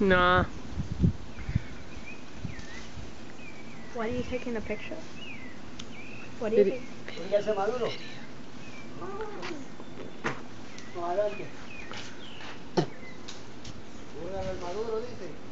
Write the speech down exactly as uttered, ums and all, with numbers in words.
Nah. Why are you taking a picture? What do you think? Maduro dice.